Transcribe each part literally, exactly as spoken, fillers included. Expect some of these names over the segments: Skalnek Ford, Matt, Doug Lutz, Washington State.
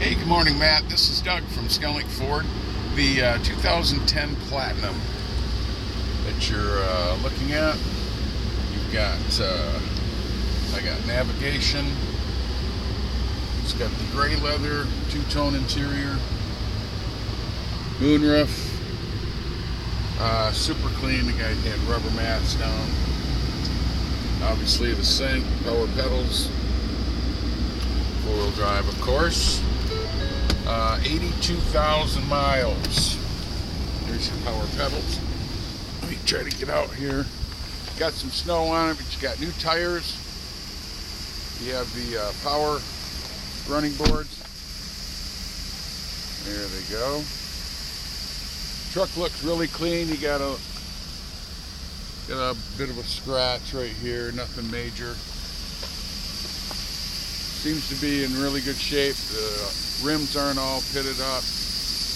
Hey, good morning, Matt. This is Doug from Skalnek Ford. The uh, two thousand ten Platinum that you're uh, looking at, you've got, uh, I got navigation, it's got the gray leather, two-tone interior, moonroof, uh, super clean. The guy had rubber mats down, obviously the sink, power pedals, four-wheel drive, of course. Uh, eighty-two thousand miles. There's your power pedals. Let me try to get out here. Got some snow on it, but you got new tires. You have the uh, power running boards. There they go. Truck looks really clean. You got a, got a bit of a scratch right here, nothing major. Seems to be in really good shape. The rims aren't all pitted up.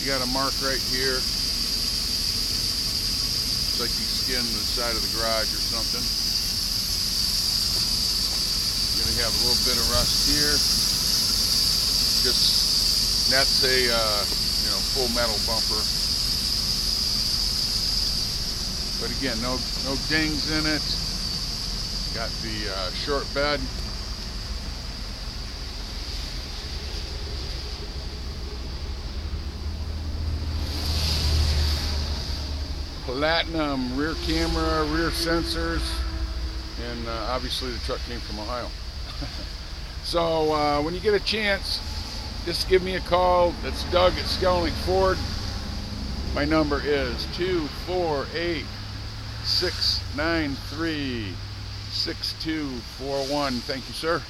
You got a mark right here. It's like you skinned the side of the garage or something. You're gonna have a little bit of rust here. Just that's a uh, you know, full metal bumper. But again, no no dings in it. Got the uh, short bed. Platinum rear camera, rear sensors, and uh, obviously the truck came from Ohio. So uh, when you get a chance, just give me a call. That's Doug at Skalnek Ford. My number is two four eight, six nine three, six two four one. Thank you, sir.